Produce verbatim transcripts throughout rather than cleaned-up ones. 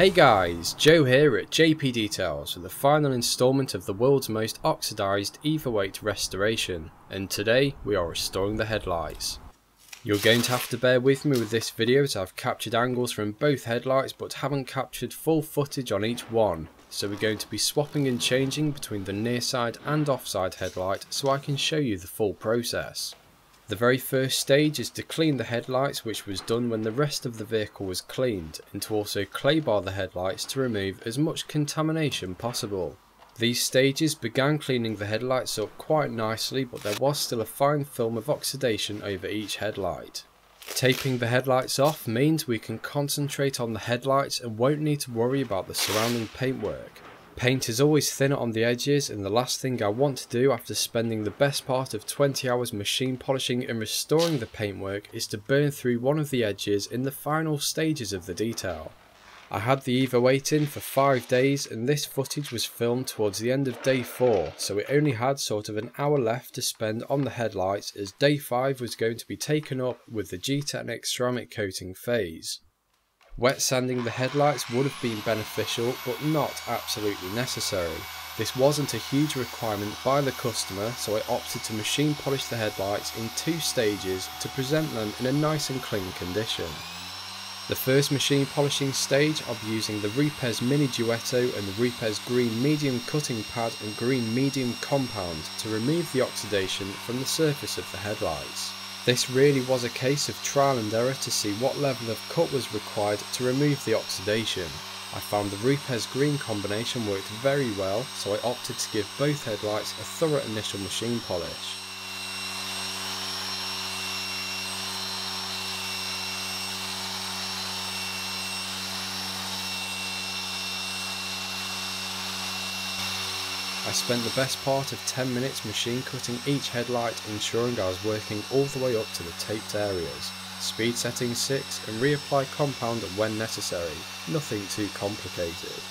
Hey guys, Joe here at J P Details for the final instalment of the world's most oxidised etherweight restoration, and today we are restoring the headlights. You're going to have to bear with me with this video as I've captured angles from both headlights but haven't captured full footage on each one, so we're going to be swapping and changing between the near side and off side headlight so I can show you the full process. The very first stage is to clean the headlights, which was done when the rest of the vehicle was cleaned, and to also clay bar the headlights to remove as much contamination possible. These stages began cleaning the headlights up quite nicely, but there was still a fine film of oxidation over each headlight. Taping the headlights off means we can concentrate on the headlights and won't need to worry about the surrounding paintwork. Paint is always thinner on the edges, and the last thing I want to do after spending the best part of twenty hours machine polishing and restoring the paintwork is to burn through one of the edges in the final stages of the detail. I had the etherweight in for five days, and this footage was filmed towards the end of day four, so we only had sort of an hour left to spend on the headlights as day five was going to be taken up with the Gtechniq Ceramic Coating Phase. Wet sanding the headlights would have been beneficial, but not absolutely necessary. This wasn't a huge requirement by the customer, so I opted to machine polish the headlights in two stages to present them in a nice and clean condition. The first machine polishing stage, I'll be using the Rupes Mini Duetto and the Rupes Green Medium Cutting Pad and Green Medium Compound to remove the oxidation from the surface of the headlights. This really was a case of trial and error to see what level of cut was required to remove the oxidation. I found the Rupes Green combination worked very well, so I opted to give both headlights a thorough initial machine polish. I spent the best part of ten minutes machine cutting each headlight, ensuring I was working all the way up to the taped areas. Speed setting six and reapply compound when necessary, nothing too complicated.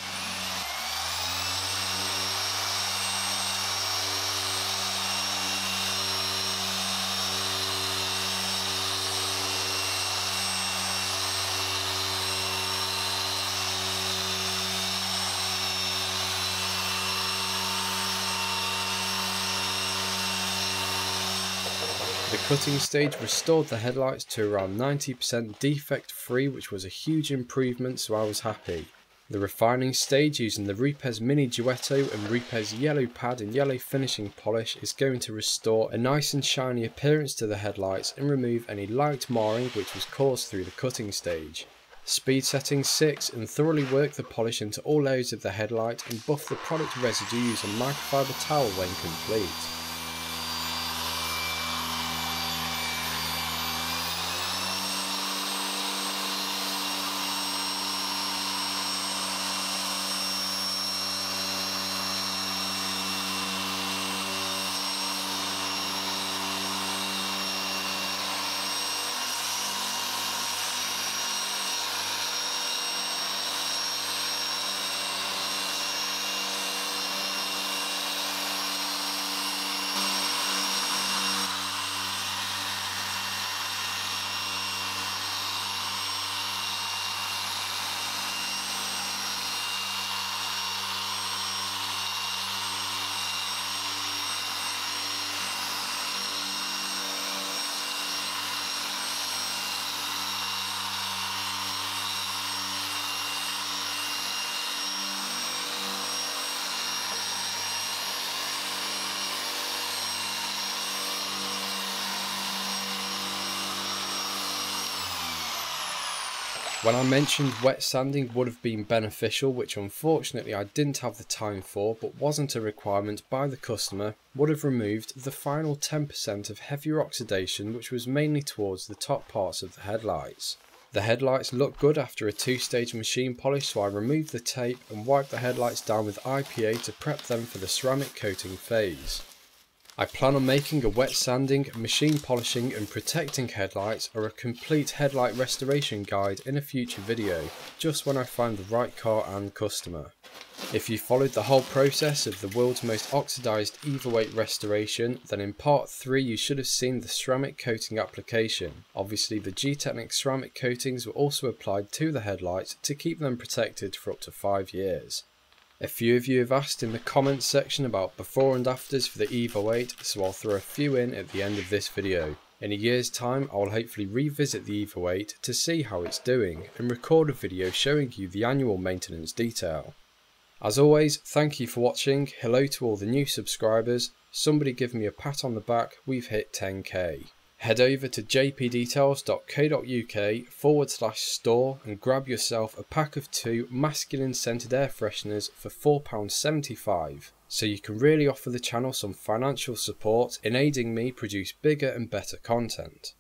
The cutting stage restored the headlights to around ninety percent defect free, which was a huge improvement, so I was happy. The refining stage, using the Rupes Mini Duetto and Rupes Yellow Pad and Yellow Finishing Polish, is going to restore a nice and shiny appearance to the headlights and remove any light marring which was caused through the cutting stage. Speed setting six and thoroughly work the polish into all layers of the headlight and buff the product residue using microfiber towel when complete. When I mentioned wet sanding would have been beneficial, which unfortunately I didn't have the time for but wasn't a requirement by the customer, would have removed the final ten percent of heavier oxidation, which was mainly towards the top parts of the headlights. The headlights looked good after a two-stage machine polish, so I removed the tape and wiped the headlights down with I P A to prep them for the ceramic coating phase. I plan on making a wet sanding, machine polishing and protecting headlights or a complete headlight restoration guide in a future video, just when I find the right car and customer. If you followed the whole process of the world's most oxidised eVerweight restoration, then in part three you should have seen the ceramic coating application. Obviously the Gtechniq ceramic coatings were also applied to the headlights to keep them protected for up to five years. A few of you have asked in the comments section about before and afters for the eVerweight, so I'll throw a few in at the end of this video. In a year's time I will hopefully revisit the eVerweight to see how it's doing and record a video showing you the annual maintenance detail. As always, thank you for watching, hello to all the new subscribers, somebody give me a pat on the back, we've hit ten K. Head over to jpdetails.co.uk forward slash store and grab yourself a pack of two masculine scented air fresheners for four pounds seventy-five, so you can really offer the channel some financial support in aiding me produce bigger and better content.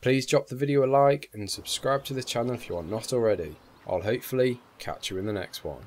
Please drop the video a like and subscribe to the channel if you are not already. I'll hopefully catch you in the next one.